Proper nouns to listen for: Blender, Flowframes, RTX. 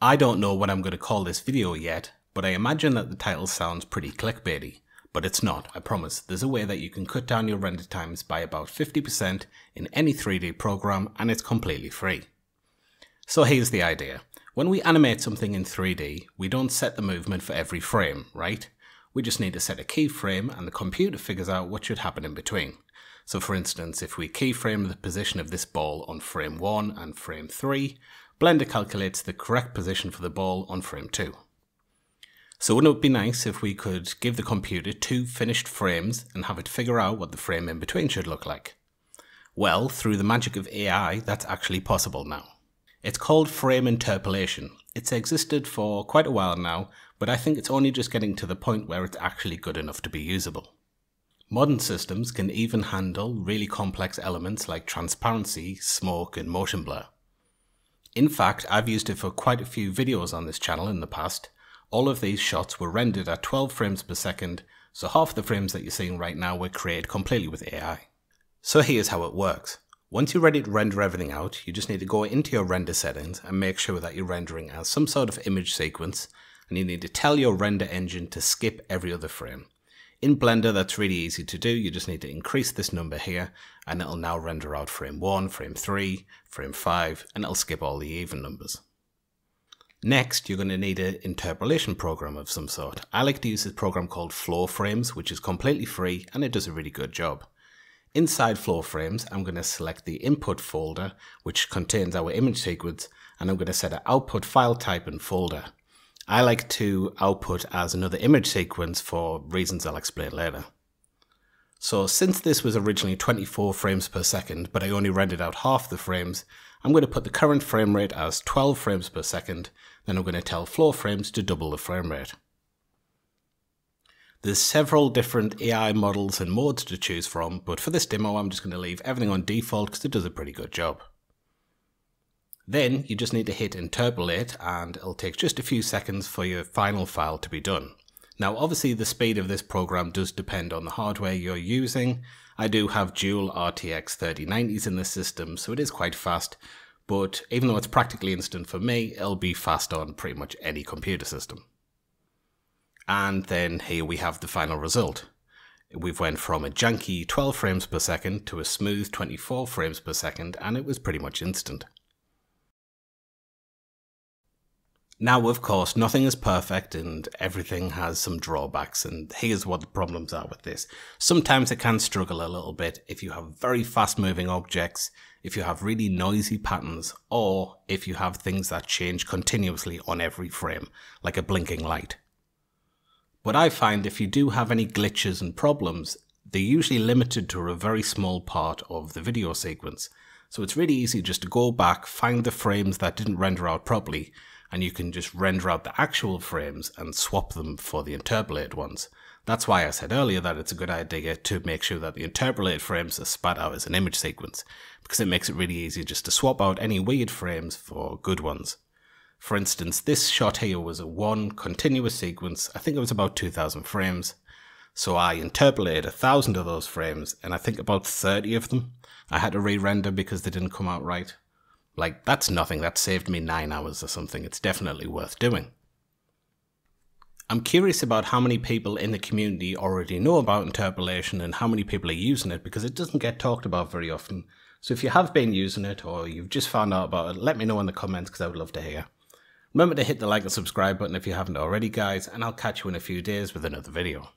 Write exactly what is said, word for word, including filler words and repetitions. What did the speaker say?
I don't know what I'm going to call this video yet, but I imagine that the title sounds pretty clickbaity. But it's not, I promise. There's a way that you can cut down your render times by about fifty percent in any three D program, and it's completely free. So here's the idea. When we animate something in three D, we don't set the movement for every frame, right? We just need to set a keyframe and the computer figures out what should happen in between. So for instance, if we keyframe the position of this ball on frame one and frame three, Blender calculates the correct position for the ball on frame two. So wouldn't it be nice if we could give the computer two finished frames and have it figure out what the frame in between should look like? Well, through the magic of A I, that's actually possible now. It's called frame interpolation. It's existed for quite a while now, but I think it's only just getting to the point where it's actually good enough to be usable. Modern systems can even handle really complex elements like transparency, smoke, and motion blur. In fact, I've used it for quite a few videos on this channel in the past. All of these shots were rendered at twelve frames per second, so half the frames that you're seeing right now were created completely with A I. So here's how it works. Once you're ready to render everything out, you just need to go into your render settings and make sure that you're rendering as some sort of image sequence, and you need to tell your render engine to skip every other frame. In Blender, that's really easy to do. You just need to increase this number here, and it'll now render out frame one, frame three, frame five, and it'll skip all the even numbers. Next, you're going to need an interpolation program of some sort. I like to use a program called Flowframes, which is completely free and it does a really good job. Inside Flowframes, I'm going to select the input folder, which contains our image sequence, and I'm going to set an output file type and folder. I like to output as another image sequence for reasons I'll explain later. So since this was originally twenty-four frames per second, but I only rendered out half the frames, I'm going to put the current frame rate as twelve frames per second, then I'm going to tell Flowframes to double the frame rate. There's several different A I models and modes to choose from, but for this demo I'm just going to leave everything on default because it does a pretty good job. Then you just need to hit interpolate and it'll take just a few seconds for your final file to be done. Now obviously the speed of this program does depend on the hardware you're using. I do have dual R T X thirty nineties in this system, so it is quite fast, but even though it's practically instant for me, it'll be fast on pretty much any computer system. And then here we have the final result. We've went from a janky twelve frames per second to a smooth twenty-four frames per second, and it was pretty much instant. Now, of course, nothing is perfect and everything has some drawbacks, and here's what the problems are with this. Sometimes it can struggle a little bit if you have very fast moving objects, if you have really noisy patterns, or if you have things that change continuously on every frame, like a blinking light. But I find if you do have any glitches and problems, they're usually limited to a very small part of the video sequence. So it's really easy just to go back, find the frames that didn't render out properly, and you can just render out the actual frames and swap them for the interpolated ones. That's why I said earlier that it's a good idea to make sure that the interpolated frames are spat out as an image sequence, because it makes it really easy just to swap out any weird frames for good ones. For instance, this shot here was a one continuous sequence. I think it was about two thousand frames. So I interpolated a thousand of those frames, and I think about thirty of them I had to re-render because they didn't come out right. Like, that's nothing, that saved me nine hours or something. It's definitely worth doing. I'm curious about how many people in the community already know about interpolation and how many people are using it, because it doesn't get talked about very often. So if you have been using it or you've just found out about it, let me know in the comments because I would love to hear. Remember to hit the like and subscribe button if you haven't already, guys, and I'll catch you in a few days with another video.